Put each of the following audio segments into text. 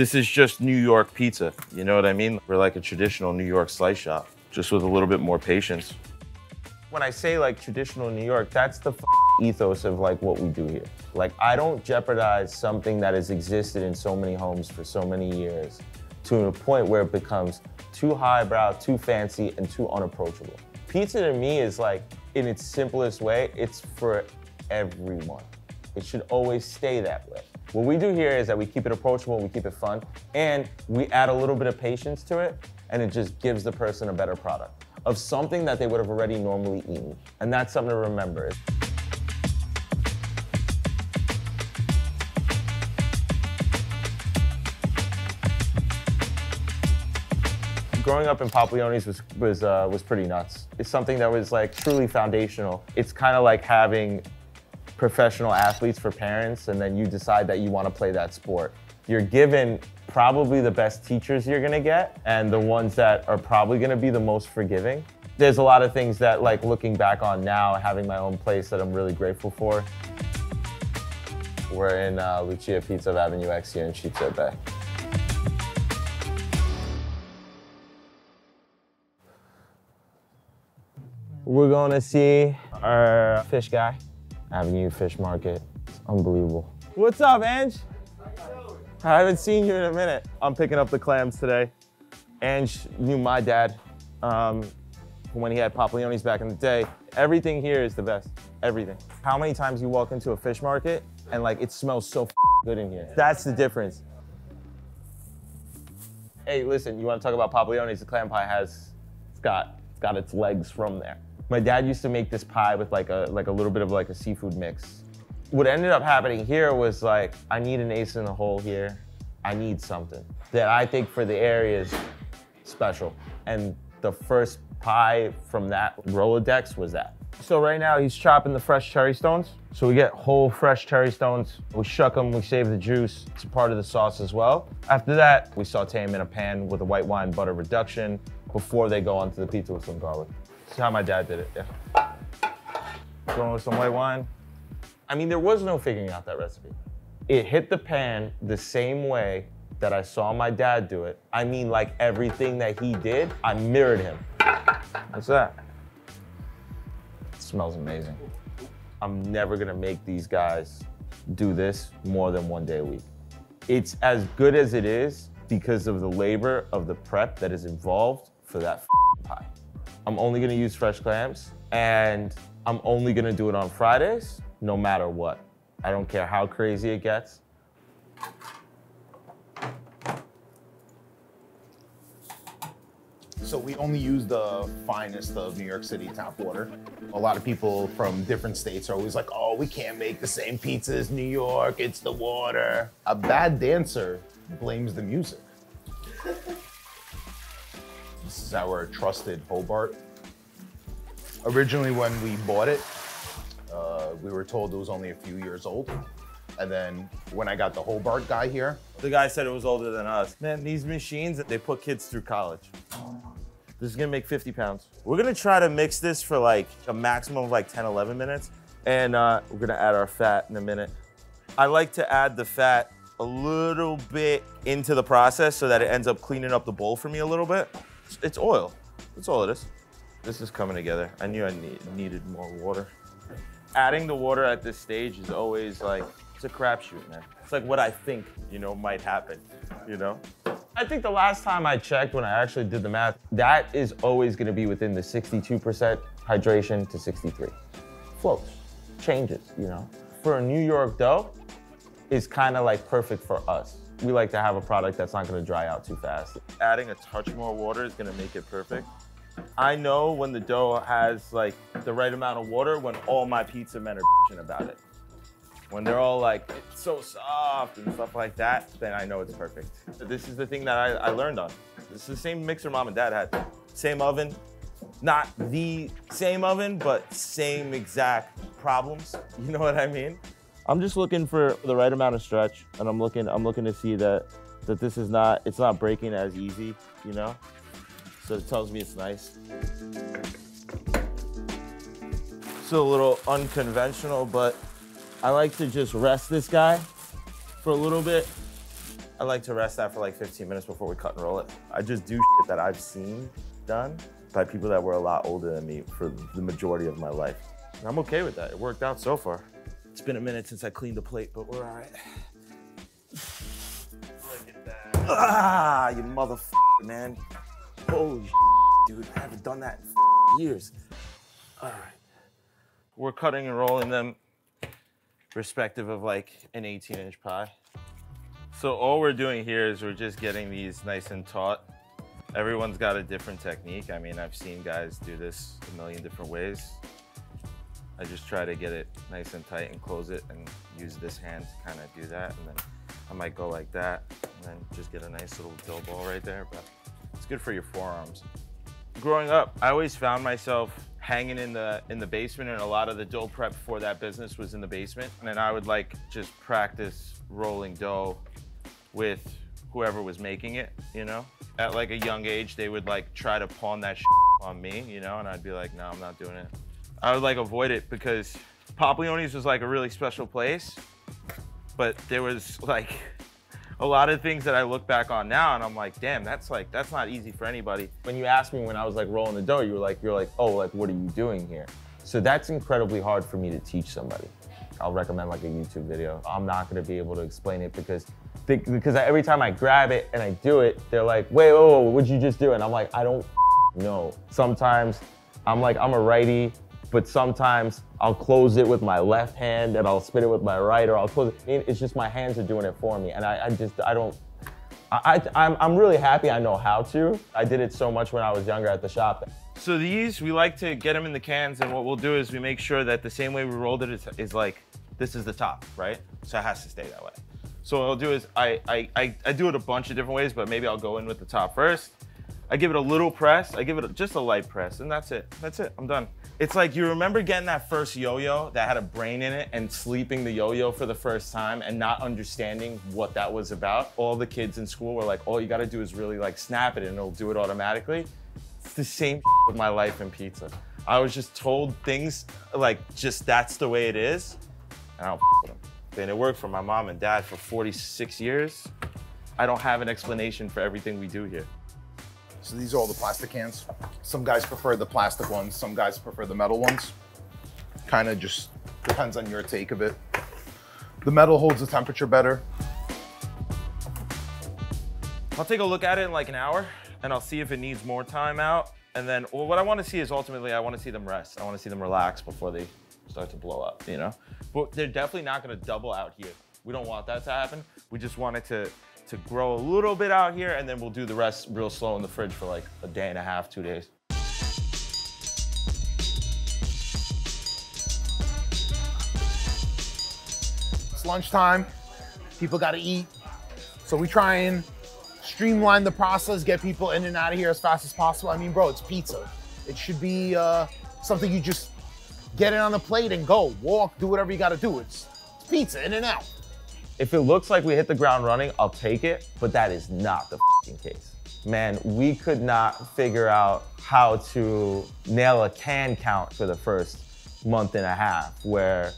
This is just New York pizza, you know what I mean? We're like a traditional New York slice shop, just with a little bit more patience. When I say like traditional New York, that's the ethos of like what we do here. Like I don't jeopardize something that has existed in so many homes for so many years to a point where it becomes too highbrow, too fancy, and too unapproachable. Pizza to me is like, in its simplest way, it's for everyone. It should always stay that way. What we do here is that we keep it approachable, we keep it fun, and we add a little bit of patience to it, and it just gives the person a better product of something that they would have already normally eaten. And that's something to remember. Growing up in Papuoni's was pretty nuts. It's something that was like truly foundational. It's kind of like having professional athletes for parents, and then you decide that you want to play that sport. You're given probably the best teachers you're going to get and the ones that are probably going to be the most forgiving. There's a lot of things that, like, looking back on now, having my own place, that I'm really grateful for. We're in Lucia Pizza of Avenue X here in Sheepshead Bay. We're going to see our fish guy. Avenue Fish Market, it's unbelievable. What's up, Ange? I haven't seen you in a minute. I'm picking up the clams today. Ange knew my dad when he had Papuoni's back in the day. Everything here is the best, everything. How many times you walk into a fish market and like it smells so good in here? That's the difference. Hey, listen, you wanna talk about Papuoni's? The clam pie has, it's got its legs from there. My dad used to make this pie with like a little bit of like a seafood mix. What ended up happening here was like, I need an ace in the hole here. I need something that I think for the area is special. And the first pie from that Rolodex was that. So right now he's chopping the fresh cherry stones. So we get whole fresh cherry stones. We shuck them, we save the juice. It's a part of the sauce as well. After that, we saute them in a pan with a white wine butter reduction before they go onto the pizza with some garlic. That's how my dad did it, yeah. Going with some white wine. I mean, there was no figuring out that recipe. It hit the pan the same way that I saw my dad do it. I mean, like everything that he did, I mirrored him. What's that? It smells amazing. I'm never gonna make these guys do this more than one day a week. It's as good as it is because of the labor of the prep that is involved for that pie. I'm only gonna use fresh clams, and I'm only gonna do it on Fridays, no matter what. I don't care how crazy it gets. So we only use the finest of New York City tap water. A lot of people from different states are always like, oh, we can't make the same pizza as New York, it's the water. A bad dancer blames the music. This is our trusted Hobart. Originally, when we bought it, we were told it was only a few years old. And then when I got the Hobart guy here, the guy said it was older than us. Man, these machines, they put kids through college. This is gonna make 50 pounds. We're gonna try to mix this for like a maximum of like 10, 11 minutes. And we're gonna add our fat in a minute. I like to add the fat a little bit into the process so that it ends up cleaning up the bowl for me a little bit. It's oil, that's all it is. This is coming together. I knew I needed more water. Adding the water at this stage is always like, it's a crapshoot, man. It's like what I think, you know, might happen, you know? I think the last time I checked when I actually did the math, that is always gonna be within the 62% hydration to 63. Floats, changes, you know? For a New York dough, it's kind of like perfect for us. We like to have a product that's not gonna dry out too fast. Adding a touch more water is gonna make it perfect. I know when the dough has like the right amount of water when all my pizza men are bitching about it. When they're all like, it's so soft and stuff like that, then I know it's perfect. This is the thing that I learned on. This is the same mixer mom and dad had. Same oven, not the same oven, but same exact problems. You know what I mean? I'm just looking for the right amount of stretch, and I'm looking to see that this is not, it's not breaking as easy, you know? So it tells me it's nice. It's a little unconventional, but I like to just rest this guy for a little bit I like to rest that for like 15 minutes before we cut and roll it. I just do shit that I've seen done by people that were a lot older than me for the majority of my life. And I'm okay with that. It worked out so far. It's been a minute since I cleaned the plate, but we're all right. Look at that. Ah, you motherfucker, man. Holy shit, dude. I haven't done that in years. All right. We're cutting and rolling them respective of like an 18-inch pie. So all we're doing here is we're just getting these nice and taut. Everyone's got a different technique. I mean, I've seen guys do this a million different ways. I just try to get it nice and tight and close it and use this hand to kind of do that. And then I might go like that and then just get a nice little dough ball right there. But it's good for your forearms. Growing up, I always found myself hanging in the basement, and a lot of the dough prep for that business was in the basement. And then I would like just practice rolling dough with whoever was making it, you know? At like a young age, they would like try to pawn that shit on me, you know? And I'd be like, no, I'm not doing it. I would like avoid it because Papuoni's was like a really special place, but there was like a lot of things that I look back on now and I'm like, damn, that's not easy for anybody. When you asked me when I was like rolling the dough, you're like, oh, like, what are you doing here? So that's incredibly hard for me to teach somebody. I'll recommend like a YouTube video. I'm not gonna be able to explain it because every time I grab it and I do it, they're like, wait, whoa, what'd you just do? And I'm like, I don't know. Sometimes I'm like, I'm a righty, but sometimes I'll close it with my left hand and I'll spin it with my right, or I'll close it. It's just my hands are doing it for me. And I'm really happy I know how to. I did it so much when I was younger at the shop. So these, we like to get them in the cans, and what we'll do is we make sure that the same way we rolled it is like, this is the top, right? So it has to stay that way. So what I'll do is I do it a bunch of different ways, but maybe I'll go in with the top first. I give it a little press. I give it just a light press, and that's it. That's it. I'm done. It's like you remember getting that first yo-yo that had a brain in it and sleeping the yo-yo for the first time and not understanding what that was about. All the kids in school were like, all you gotta do is really like snap it and it'll do it automatically. It's the same with my life and pizza. I was just told things like just that's the way it is, and I don't with them. And it worked for my mom and dad for 46 years. I don't have an explanation for everything we do here. So these are all the plastic cans. Some guys prefer the plastic ones. Some guys prefer the metal ones. Kind of just depends on your take of it. The metal holds the temperature better. I'll take a look at it in like an hour, and I'll see if it needs more time out. And then well, what I want to see is ultimately, I want to see them rest. I want to see them relax before they start to blow up, you know? But they're definitely not going to double out here. We don't want that to happen. We just want it to grow a little bit out here, and then we'll do the rest real slow in the fridge for like a day and a half, 2 days. It's lunchtime, people gotta eat. So we try and streamline the process, get people in and out of here as fast as possible. I mean, bro, it's pizza. It should be something you just get it on the plate and go, walk, do whatever you gotta do. It's pizza, in and out. If it looks like we hit the ground running, I'll take it, but that is not the f***ing case. Man, we could not figure out how to nail a can count for the first month and a half where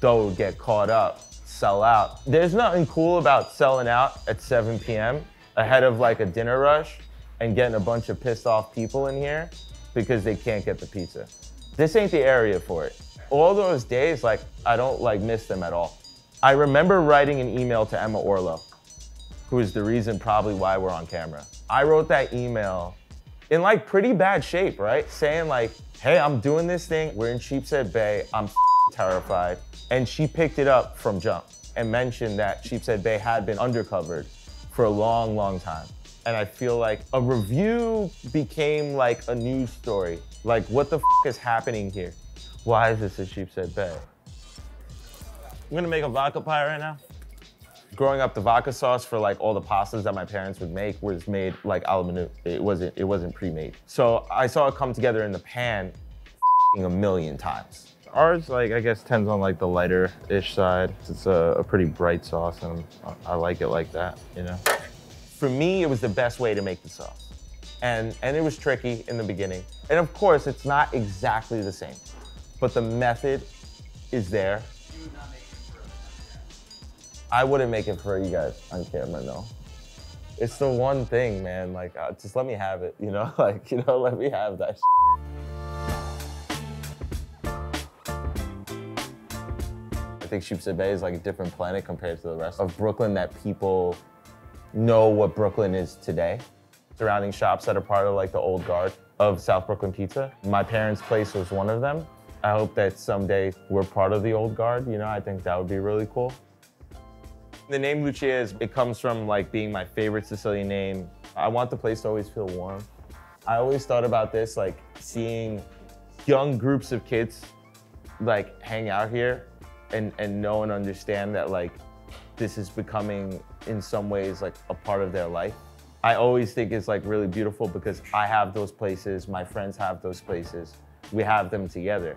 dough would get caught up, sell out. There's nothing cool about selling out at 7 p.m. ahead of like a dinner rush and getting a bunch of pissed off people in here because they can't get the pizza. This ain't the area for it. All those days, like, I don't like miss them at all. I remember writing an email to Emma Orlo, who is the reason probably why we're on camera. I wrote that email in like pretty bad shape, right? Saying like, hey, I'm doing this thing. We're in Sheepshead Bay. I'm terrified. And she picked it up from jump and mentioned that Sheepshead Bay had been undercovered for a long, long time. And I feel like a review became like a news story. Like, what the is happening here? Why is this a Sheepshead Bay? I'm gonna make a vodka pie right now. Growing up, the vodka sauce for like all the pastas that my parents would make was made like a la minute. It wasn't pre-made. So I saw it come together in the pan a million times. Ours, like, I guess tends on like the lighter-ish side. It's a pretty bright sauce, and I like it like that, you know? For me, it was the best way to make the sauce. And it was tricky in the beginning. And of course, it's not exactly the same, but the method is there. I wouldn't make it for you guys on camera, no. It's the one thing, man. Like, just let me have it, you know? Like, you know, let me have that shit. I think Sheepshead Bay is like a different planet compared to the rest of Brooklyn, that people know what Brooklyn is today. Surrounding shops that are part of like the old guard of South Brooklyn Pizza. My parents' place was one of them. I hope that someday we're part of the old guard, you know? I think that would be really cool. The name Lucia, it comes from like being my favorite Sicilian name. I want the place to always feel warm. I always thought about this, like seeing young groups of kids like hang out here and know and understand that like this is becoming in some ways like a part of their life. I always think it's like really beautiful because I have those places, my friends have those places. We have them together.